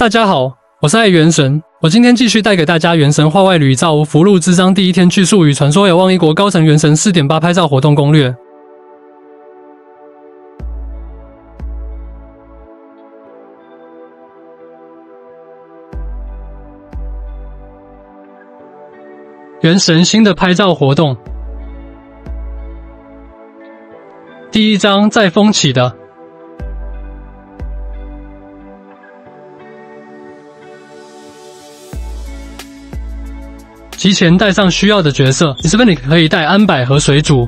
大家好，我是爱元神，我今天继续带给大家《元神画外旅》造无福禄之章第一天巨树与传说遥望异国高层元神 4.8 拍照活动攻略。元神新的拍照活动，第一张在风起的。 提前带上需要的角色 ，Isabnik 可以带安柏和水煮。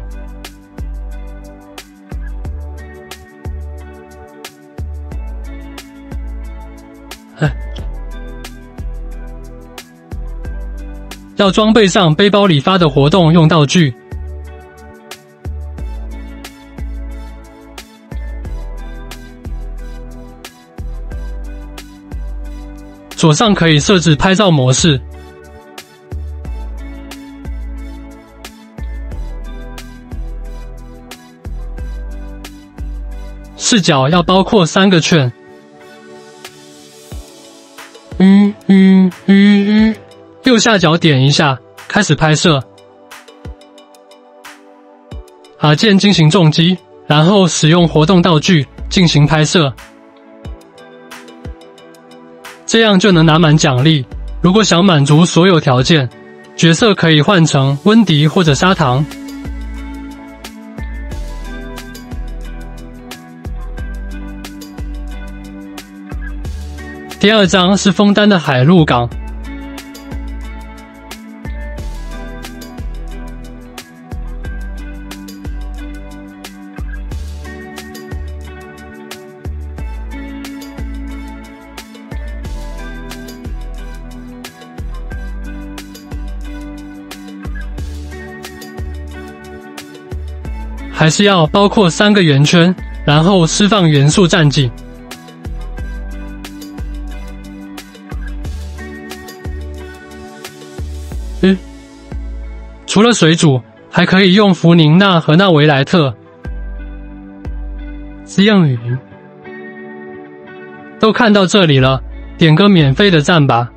要装备上背包里发的活动用道具。左上可以设置拍照模式。 视角要包括3个圈。右下角点一下，开始拍摄。法剑进行重击，然后使用活动道具进行拍摄，这样就能拿满奖励。如果想满足所有条件，角色可以换成温迪或者砂糖。 第二张是枫丹的海陆港，还是要包括3个圆圈，然后释放元素战绩。 除了水煮，还可以用弗宁娜和纳维莱特、滋养鱼。都看到这里了，点个免费的赞吧。